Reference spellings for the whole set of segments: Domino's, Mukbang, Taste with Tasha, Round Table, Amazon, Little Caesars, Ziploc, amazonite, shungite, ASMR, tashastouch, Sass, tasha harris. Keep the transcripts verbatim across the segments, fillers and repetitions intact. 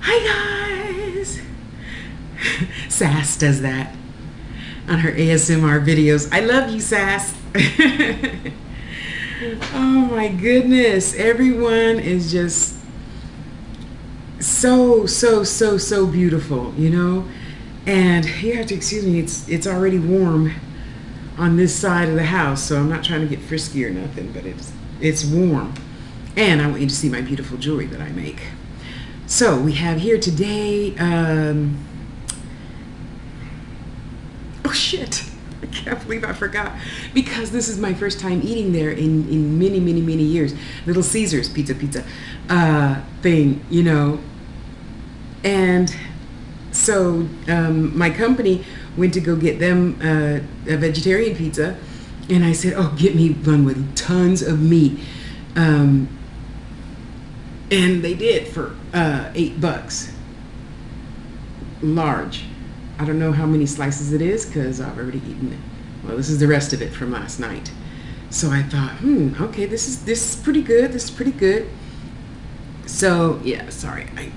hi guys. Sass does that on her A S M R videos. I love you, Sass. Oh my goodness, everyone is just so so so so beautiful, you know. And you have to excuse me, it's it's already warm on this side of the house, so I'm not trying to get frisky or nothing, but it's it's warm, and I want you to see my beautiful jewelry that I make. So we have here today, um, oh shit, I can't believe I forgot, because this is my first time eating there in, in many, many, many years. Little Caesars pizza, pizza uh, thing, you know. And so um, my company went to go get them uh, a vegetarian pizza, and I said, oh, get me one with tons of meat. Um, and they did for uh, eight bucks. Large. I don't know how many slices it is because I've already eaten it. Well, this is the rest of it from last night. So I thought, hmm, okay, this is this is pretty good. This is pretty good. So yeah, sorry, I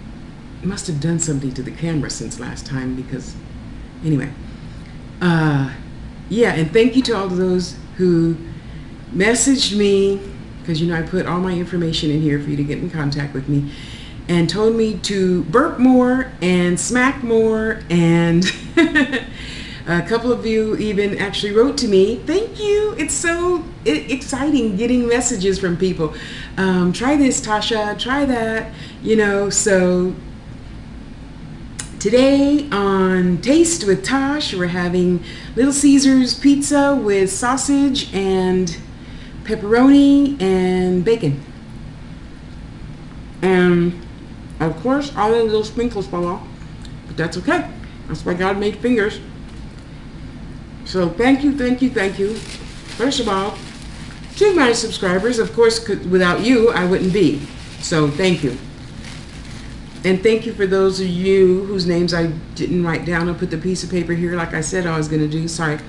must have done something to the camera since last time because, anyway, uh, yeah. And thank you to all of those who messaged me, because you know I put all my information in here for you to get in contact with me, and told me to burp more and smack more, and a couple of you even actually wrote to me, thank you. It's so exciting getting messages from people. Um, try this, Tasha, try that, you know. So today on Taste with Tash, we're having Little Caesars pizza with sausage and pepperoni and bacon. And of course, all the little sprinkles fall off, but that's okay. That's why God made fingers. So thank you, thank you, thank you. First of all, to my subscribers, of course, without you, I wouldn't be. So thank you. And thank you for those of you whose names I didn't write down. I put the piece of paper here like I said I was going to do. Sorry.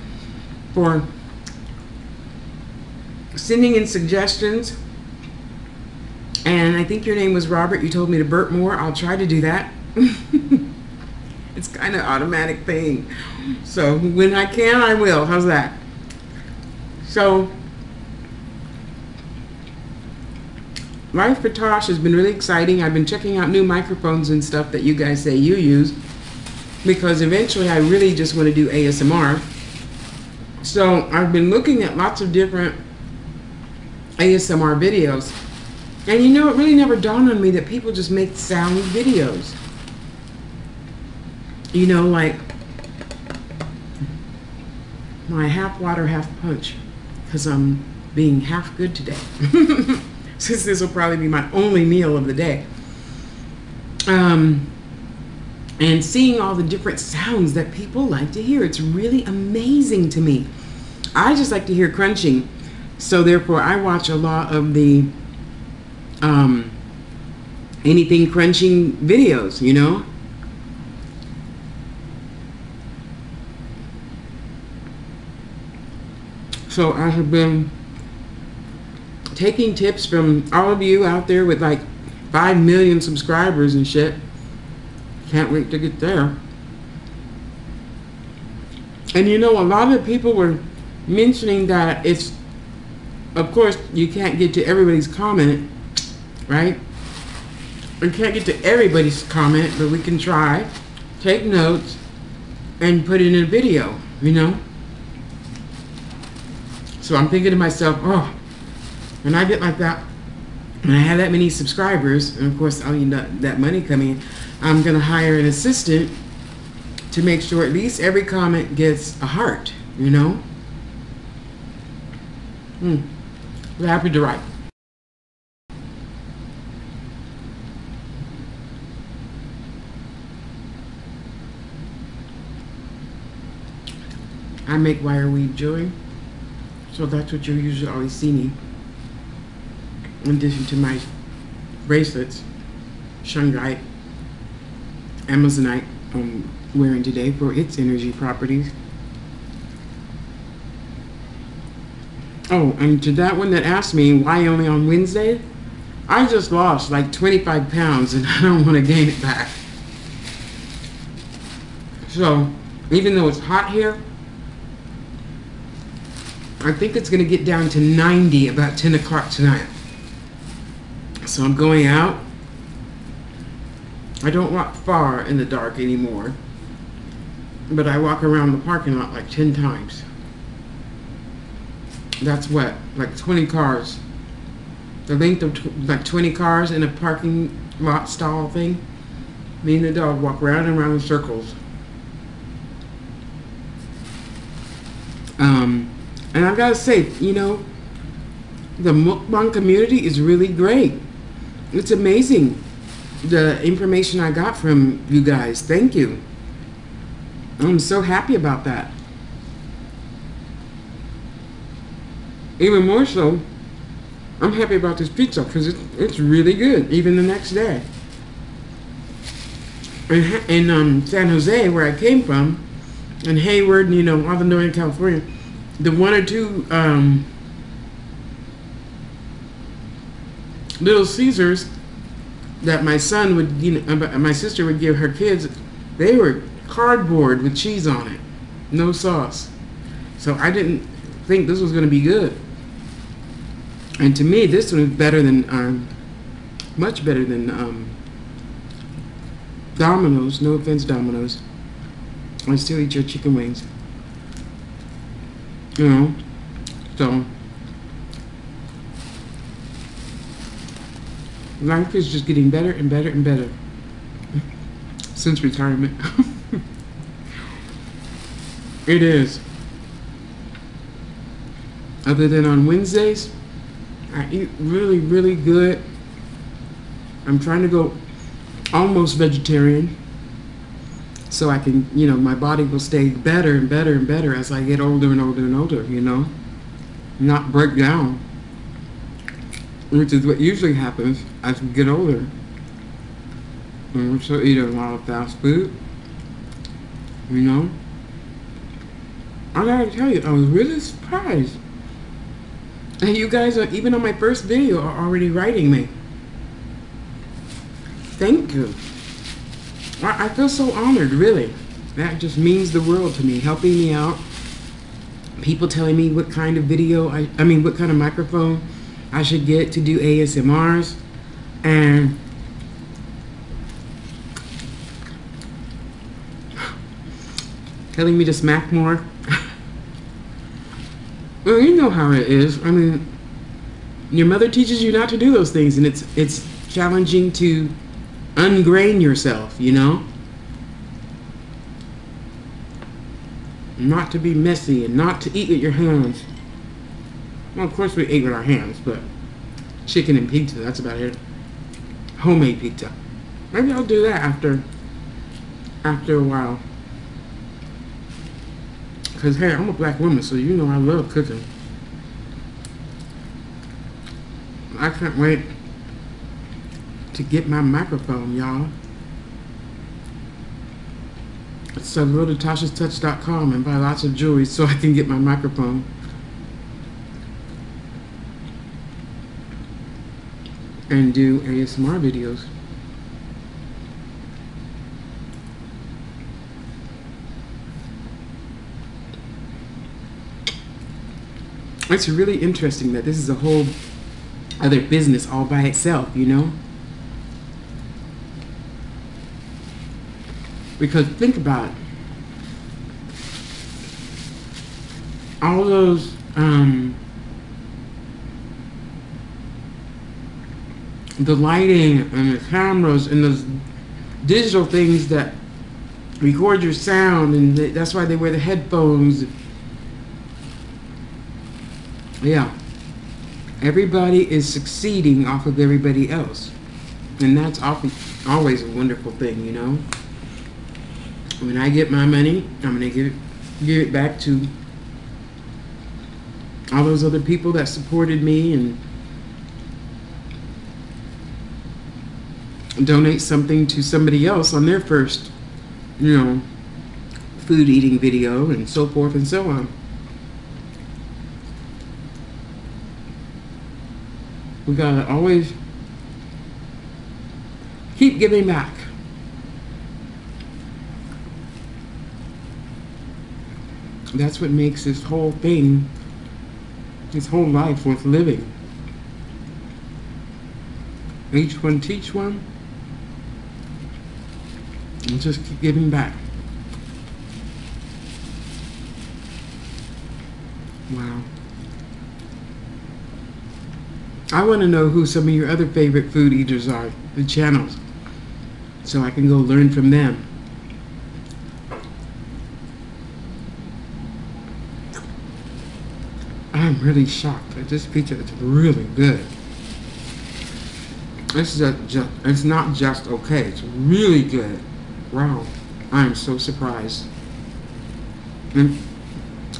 For sending in suggestions. And I think your name was Robert. You told me to burp more. I'll try to do that. It's kind of an automatic thing. So when I can, I will. How's that? So Life for Tosh has been really exciting. I've been checking out new microphones and stuff that you guys say you use, because eventually I really just want to do A S M R. So I've been looking at lots of different A S M R videos. And you know, it really never dawned on me that people just make sound videos. You know, like my half water, half punch, because I'm being half good today. Since this will probably be my only meal of the day. Um, and seeing all the different sounds that people like to hear, it's really amazing to me. I just like to hear crunching. So therefore, I watch a lot of the Um, anything crunching videos, you know. So I have been taking tips from all of you out there with like five million subscribers and shit. Can't wait to get there. And you know, a lot of people were mentioning that it's, of course, you can't get to everybody's comment, right? We can't get to everybody's comment, but we can try, take notes, and put it in a video, you know? So I'm thinking to myself, oh, when I get like that, when I have that many subscribers, and of course, I'll need that, that money coming in, I'm gonna hire an assistant to make sure at least every comment gets a heart, you know? Hmm, we're happy to write. I make wire weave jewelry, so that's what you usually always see me. In addition to my bracelets, shungite, amazonite, I'm wearing today for its energy properties. Oh, and to that one that asked me why only on Wednesday, I just lost like twenty-five pounds and I don't want to gain it back. So even though it's hot here, I think it's going to get down to ninety about ten o'clock tonight. So I'm going out. I don't walk far in the dark anymore, but I walk around the parking lot like ten times. That's what, like twenty cars, the length of tw like twenty cars in a parking lot stall thing. Me and the dog walk round and round in circles. Um, and I've got to say, you know, the mukbang community is really great. It's amazing the information I got from you guys. Thank you. I'm so happy about that. Even more so, I'm happy about this pizza because it, it's really good, even the next day. In, in um, San Jose, where I came from, and Hayward, you know, all the Northern California, the one or two um, Little Caesars that my son would, you know, my sister would give her kids, they were cardboard with cheese on it, no sauce. So I didn't think this was going to be good. And to me, this one is better than, um, much better than um, Domino's. No offense, Domino's. I still eat your chicken wings, you know. So life is just getting better and better and better since retirement. It is. Other than on Wednesdays, I eat really, really good. I'm trying to go almost vegetarian so I can, you know, my body will stay better and better and better as I get older and older and older, you know, not break down, which is what usually happens as we get older. And we're still eating a lot of fast food, you know. I gotta tell you, I was really surprised. And you guys, are, even on my first video, are already writing me. Thank you. I, I feel so honored, really. That just means the world to me, helping me out. People telling me what kind of video, I, I mean, what kind of microphone I should get to do A S M Rs. And telling me to smack more. Well, you know how it is. I mean, your mother teaches you not to do those things, and it's it's challenging to ungrain yourself, you know? Not to be messy and not to eat with your hands. Well, of course we ate with our hands, but chicken and pizza, that's about it. Homemade pizza. Maybe I'll do that after, after a while. Because, hey, I'm a black woman, so you know I love cooking. I can't wait to get my microphone, y'all. So go to tasha stouch dot com and buy lots of jewelry so I can get my microphone. And do A S M R videos. It's really interesting that this is a whole other business all by itself, you know? Because think about it. All those um, the lighting and the cameras and those digital things that record your sound, and that's why they wear the headphones. Yeah, everybody is succeeding off of everybody else, and that's often, always a wonderful thing, you know. When I get my money, I'm gonna give it, give it back to all those other people that supported me and donate something to somebody else on their first, you know, food eating video and so forth and so on. We gotta always keep giving back. That's what makes this whole thing, this whole life worth living. Each one teach one, and just keep giving back. Wow. I want to know who some of your other favorite food eaters are, the channels, so I can go learn from them. I'm really shocked that this pizza is really good. It's, just, just, it's not just okay, it's really good. Wow, I am so surprised. And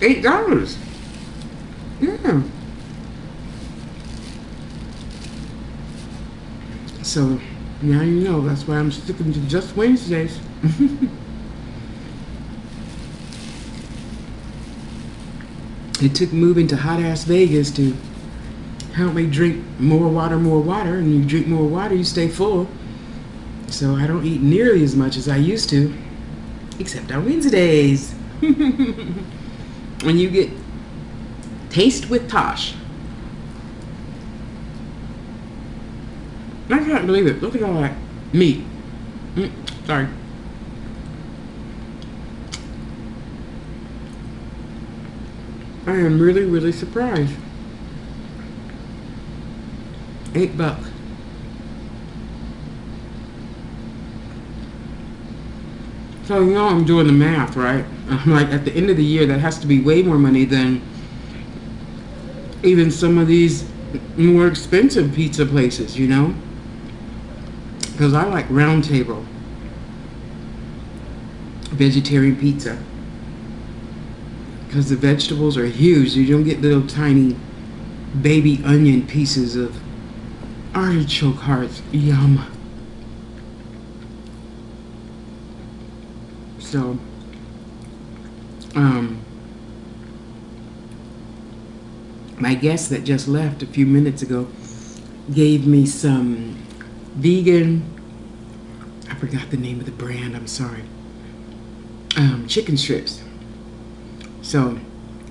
eight dollars! Yeah. So, now you know, that's why I'm sticking to just Wednesdays. It took moving to hot-ass Vegas to help me drink more water, more water, and you drink more water, you stay full. So I don't eat nearly as much as I used to, except on Wednesdays. When you get Taste with Tasha. I can't believe it. Look at all that meat. Mm, sorry. I am really, really surprised. Eight bucks. So you know I'm doing the math, right? I'm like, at the end of the year, that has to be way more money than even some of these more expensive pizza places, you know? Because I like Round Table vegetarian pizza, because the vegetables are huge. You don't get little tiny baby onion pieces of artichoke hearts. Yum. So, um, my guest that just left a few minutes ago gave me some vegan, I forgot the name of the brand, I'm sorry, um, chicken strips. So,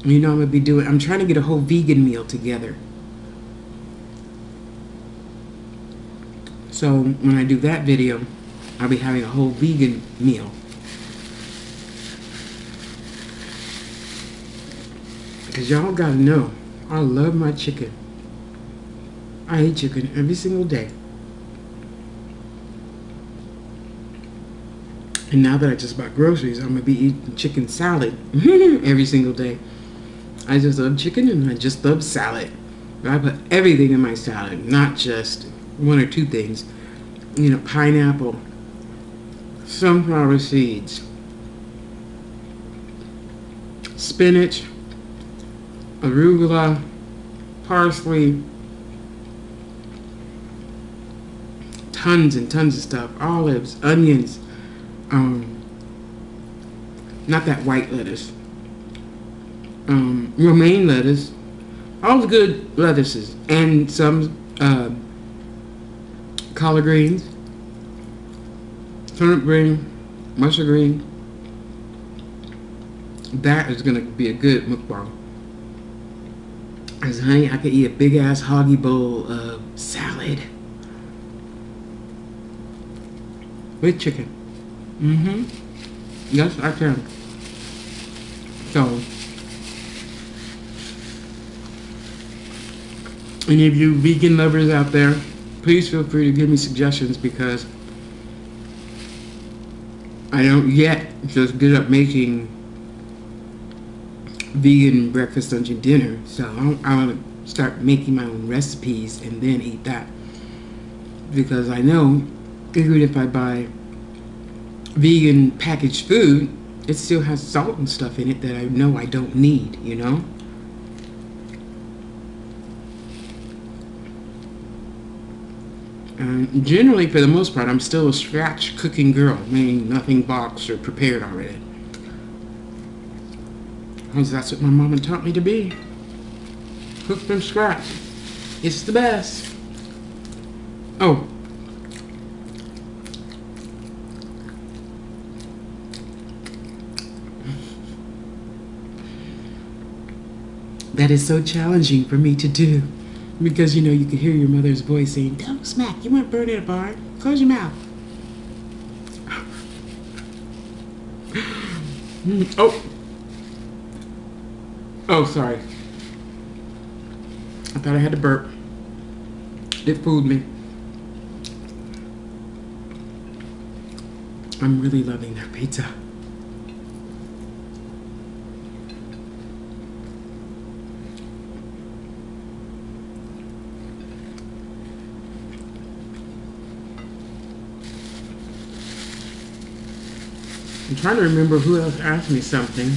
you know I'm going to be doing, I'm trying to get a whole vegan meal together. So, when I do that video, I'll be having a whole vegan meal. Because y'all got to know, I love my chicken. I eat chicken every single day. And now that I just bought groceries, I'm going to be eating chicken salad every single day. I just love chicken and I just love salad. But I put everything in my salad, not just one or two things. You know, pineapple, sunflower seeds, spinach, arugula, parsley, tons and tons of stuff, olives, onions, Um, not that white lettuce, um, romaine lettuce, all the good lettuces, and some uh, collard greens, turnip green, mustard green. That is going to be a good mukbang. Because honey, I could eat a big ass hoggy bowl of salad with chicken. Mm-hmm. Yes, I can. So, any of you vegan lovers out there, please feel free to give me suggestions, because I don't yet just get up making vegan breakfast, lunch, and dinner. So I want to start making my own recipes and then eat that, because I know even if I buy vegan packaged food, it still has salt and stuff in it that I know I don't need, you know? And generally, for the most part, I'm still a scratch cooking girl, meaning nothing boxed or prepared already. Because that's what my mama taught me to be. Cook from scratch. It's the best. Oh. that is so challenging for me to do, because you know you can hear your mother's voice saying, "Don't smack. You want to burn it, Barb? Close your mouth." Oh. Oh, sorry. I thought I had to burp. It fooled me. I'm really loving their pizza. I'm trying to remember who else asked me something.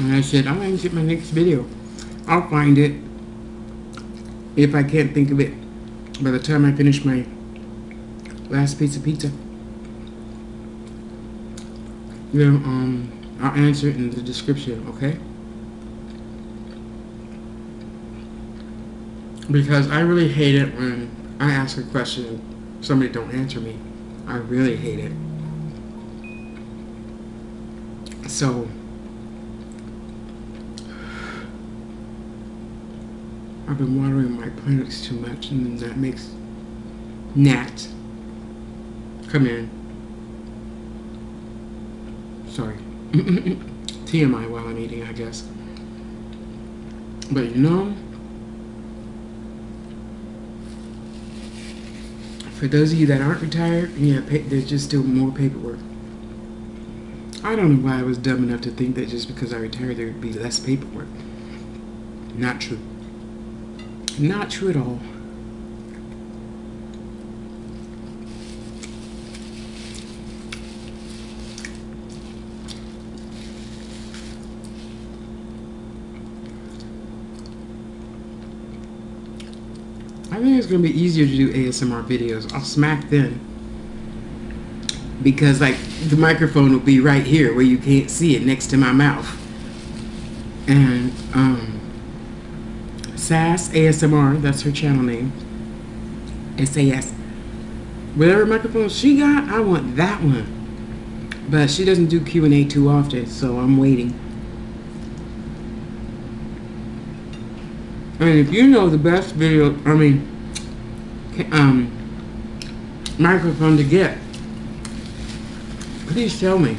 And I said, I'm going to get my next video. I'll find it if I can't think of it by the time I finish my last piece of pizza. You know, um, I'll answer it in the description, okay? Because I really hate it when I ask a question and somebody don't answer me. I really hate it. So, I've been watering my plants too much, and that makes gnats come in. Sorry. T M I while I'm eating, I guess. But you know, for those of you that aren't retired, yeah, there's just still more paperwork. I don't know why I was dumb enough to think that just because I retired there would be less paperwork. Not true. Not true at all. I think it's going to be easier to do A S M R videos. I'll smack then. Because, like, the microphone will be right here where you can't see it, next to my mouth. And, um... Sass A S M R, that's her channel name. S A S. Whatever microphone she got, I want that one. But she doesn't do Q and A too often, so I'm waiting. I mean, if you know the best video, I mean, um, microphone to get, please tell me.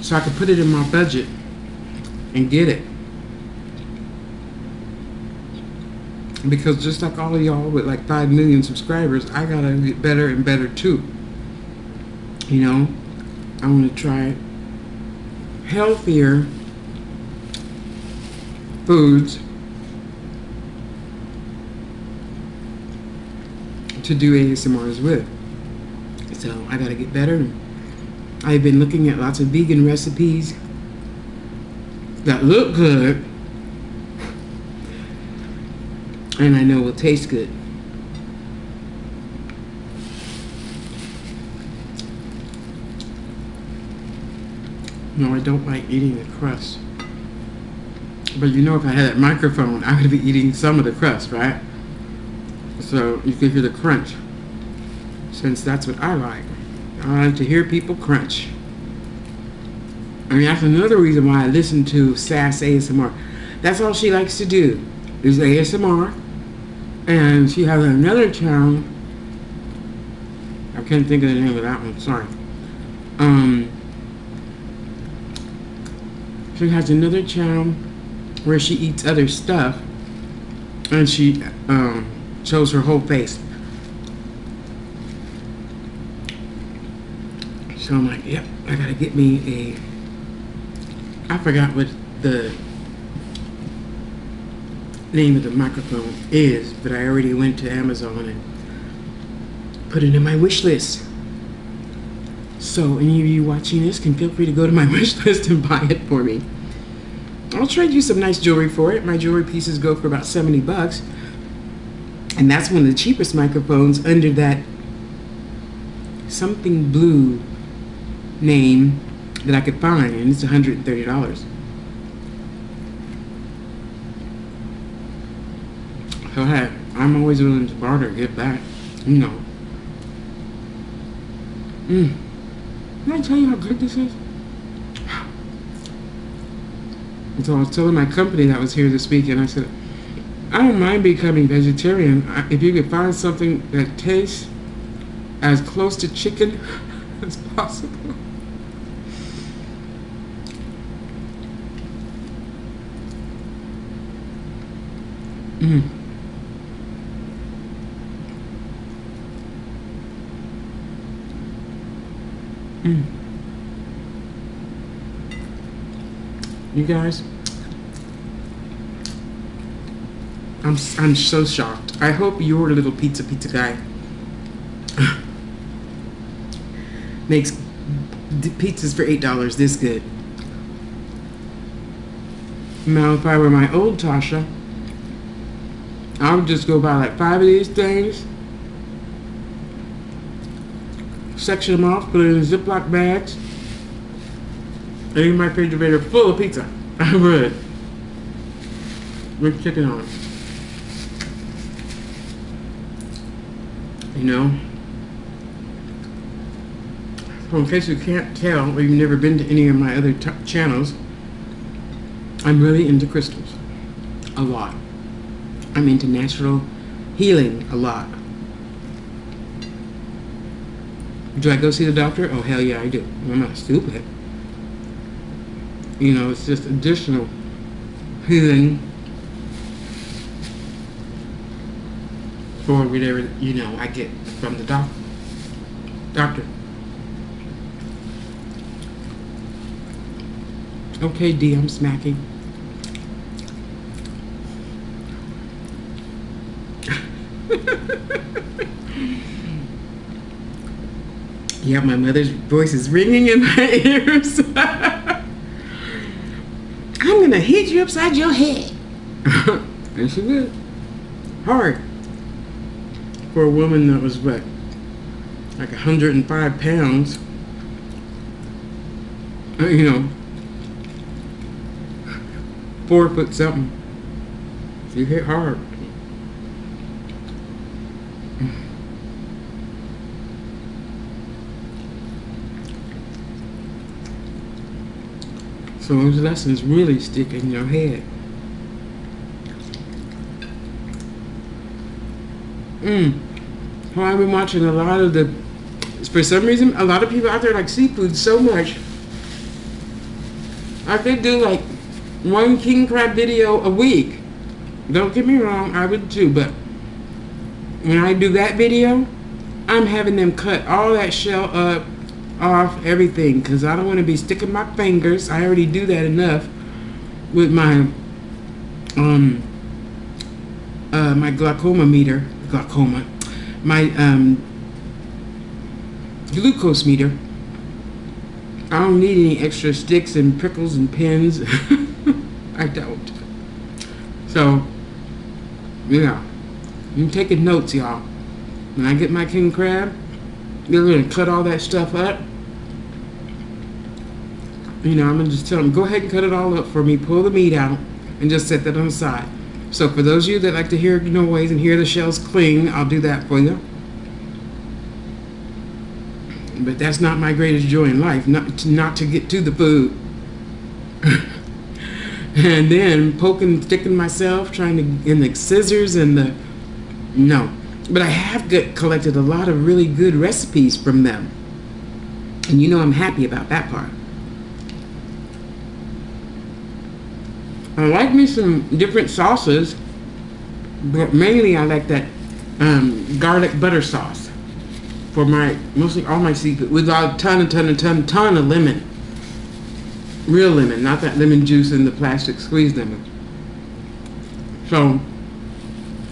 So I can put it in my budget and get it. Because just like all of y'all with like five million subscribers, I gotta get better and better too. You know, I want to try healthier foods to do A S M Rs with. So I gotta get better. I've been looking at lots of vegan recipes that look good. And I know it will taste good. No, I don't like eating the crust. But you know, if I had that microphone, I would be eating some of the crust, right? So you could hear the crunch. Since that's what I like. I like to hear people crunch. I mean, that's another reason why I listen to Sass A S M R. That's all she likes to do is A S M R. And she has another channel. I can't think of the name of that one, sorry. Um, she has another channel where she eats other stuff, and she um, shows her whole face. So I'm like, yep, I gotta get me a, I forgot what the name of the microphone is, but I already went to Amazon and put it in my wish list. So any of you watching this can feel free to go to my wish list and buy it for me. I'll trade you some nice jewelry for it. My jewelry pieces go for about seventy bucks, and that's one of the cheapest microphones under that something blue name that I could find, and it's one hundred thirty dollars. So hey, I'm always willing to barter, get back, you know. Mm. Can I tell you how good this is? And so I was telling my company that was here this weekend, I said, I don't mind becoming vegetarian if you could find something that tastes as close to chicken as possible. Mm. Mm. You guys, I'm I'm so shocked. I hope your little pizza pizza guy makes pizzas for eight dollars this good. Now, if I were my old Tasha, I would just go buy like five of these things, section them off, put it in Ziploc bags, and leave my refrigerator full of pizza. I would. With chicken on it. You know? So in case you can't tell, or you've never been to any of my other t channels, I'm really into crystals. A lot. I'm into natural healing a lot. Do I go see the doctor? Oh, hell yeah, I do. I'm not stupid. You know, it's just additional healing for whatever, you know, I get from the doc doctor. Okay, D, I'm smacking. Yeah, my mother's voice is ringing in my ears. I'm gonna hit you upside your head. And she did. Hard. For a woman that was what? Like one hundred and five pounds. You know. Four foot something. She hit hard. So those lessons really stick in your head. Mm. Well, I've been watching a lot of the, for some reason, a lot of people out there like seafood so much. I could do like one king crab video a week. Don't get me wrong, I would too, but when I do that video, I'm having them cut all that shell up, off everything, because I don't want to be sticking my fingers. I already do that enough with my um uh my glaucoma meter glaucoma my um glucose meter. I don't need any extra sticks and prickles and pins. I don't. So yeah, I'm taking notes, y'all. When I get my king crab, they're gonna cut all that stuff up. You know, I'm going to just tell them, go ahead and cut it all up for me. Pull the meat out and just set that on the side. So for those of you that like to hear noise and hear the shells cling, I'll do that for you. But that's not my greatest joy in life, not to, not to get to the food. And then poking, sticking myself, trying to, in the scissors and the, no. But I have get, collected a lot of really good recipes from them. And you know I'm happy about that part. I like me some different sauces, but mainly I like that um, garlic butter sauce for my, mostly all my seafood, with a ton, a ton, a ton, ton of lemon. Real lemon, not that lemon juice in the plastic squeeze lemon. So,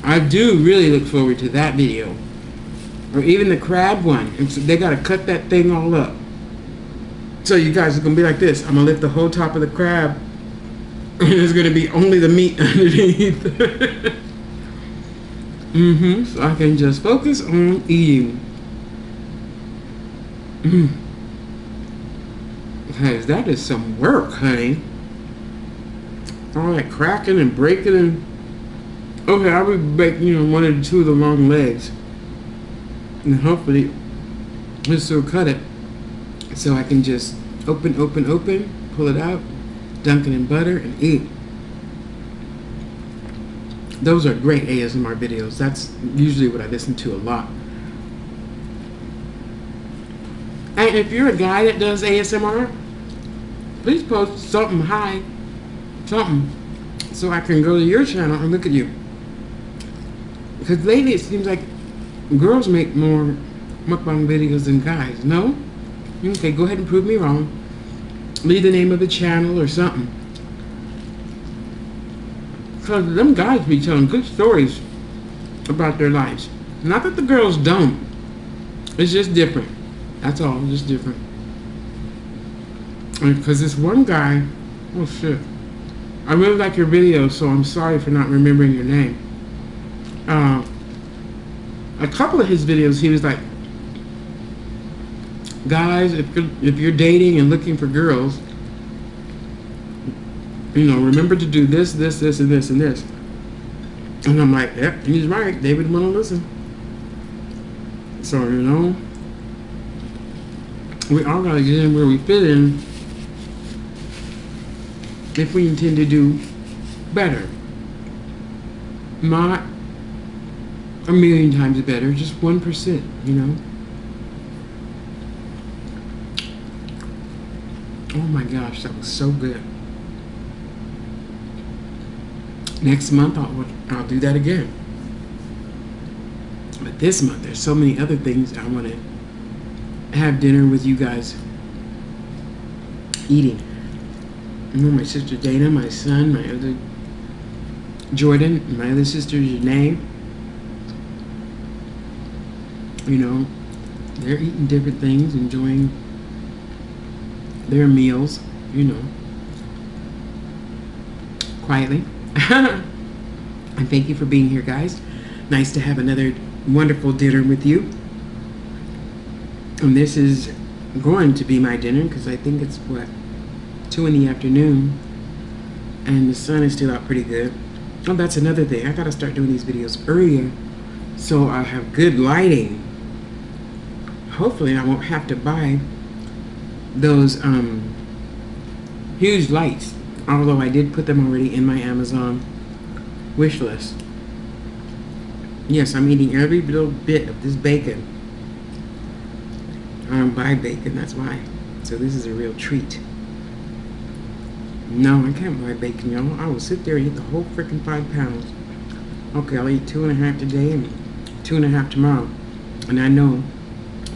I do really look forward to that video. Or even the crab one. It's, they gotta cut that thing all up. So you guys are gonna be like this. I'm gonna lift the whole top of the crab. There's going to be only the meat underneath. Mm-hmm. So I can just focus on eating. Mm. Because that is some work, honey. All that cracking and breaking and... Okay, I would break, you know, one or two of the long legs. And hopefully, this will cut it. So I can just open, open, open, pull it out. dunk it in butter, and eat. Those are great A S M R videos. That's usually what I listen to a lot. And if you're a guy that does A S M R, please post something high, something, so I can go to your channel and look at you. Because lately it seems like girls make more mukbang videos than guys. No? Okay, go ahead and prove me wrong. Leave the name of the channel or something. Because them guys be telling good stories about their lives. Not that the girls don't. It's just different. That's all. It's just different. Because this one guy, oh shit, I really like your video, so I'm sorry for not remembering your name. Uh, a couple of his videos, he was like, guys, if you're, if you're dating and looking for girls, you know, remember to do this, this, this, and this, and this. And I'm like, yep, he's right. They would want to listen. So, you know, we all got to get in where we fit in if we intend to do better. Not a million times better, just one percent, you know? Oh my gosh, that was so good. Next month, I'll, I'll do that again. But this month, there's so many other things I want to have dinner with you guys eating. You know, my sister Dana, my son, my other Jordan, my other sister Janae. You know, they're eating different things, enjoying their meals, you know, quietly. And thank you for being here, guys. Nice to have another wonderful dinner with you. And this is going to be my dinner because I think it's, what, two in the afternoon. And the sun is still out pretty good. Oh, that's another thing. I got to start doing these videos earlier so I have good lighting. Hopefully I won't have to buy those um, huge lights, although I did put them already in my Amazon wish list. Yes, I'm eating every little bit of this bacon. I don't buy bacon, that's why. So this is a real treat. No, I can't buy bacon, y'all. I will sit there and eat the whole freaking five pounds. Okay, I'll eat two and a half today and two and a half tomorrow. And I know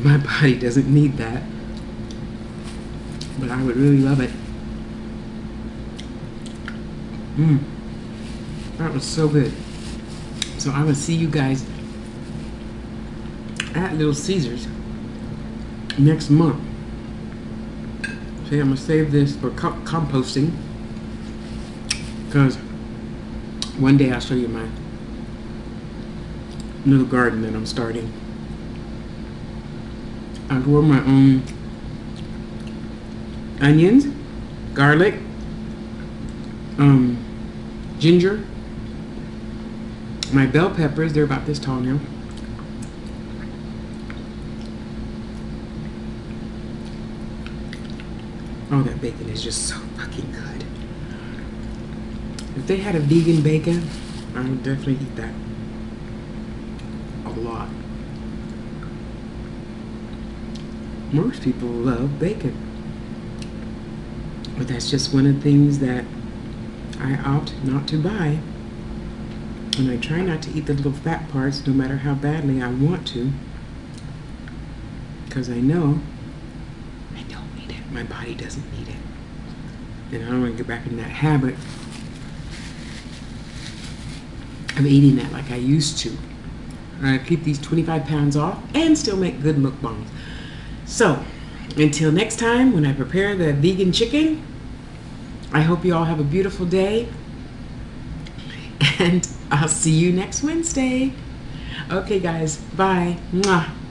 my body doesn't need that, but I would really love it. Mmm. That was so good. So I will see you guys at Little Caesars next month. Okay, I'm going to save this for co composting because one day I'll show you my little garden that I'm starting. I grow my own onions, garlic, um, ginger, my bell peppers, they're about this tall now, oh that bacon is just so fucking good. If they had a vegan bacon, I would definitely eat that a lot. Most people love bacon. But that's just one of the things that I opt not to buy. And I try not to eat the little fat parts, no matter how badly I want to. Because I know I don't need it. My body doesn't need it. And I don't want to get back in that habit of eating that like I used to. I keep these twenty-five pounds off and still make good mukbangs. So, until next time, when I prepare the vegan chicken, I hope you all have a beautiful day, and I'll see you next Wednesday. Okay, guys, bye. Mwah.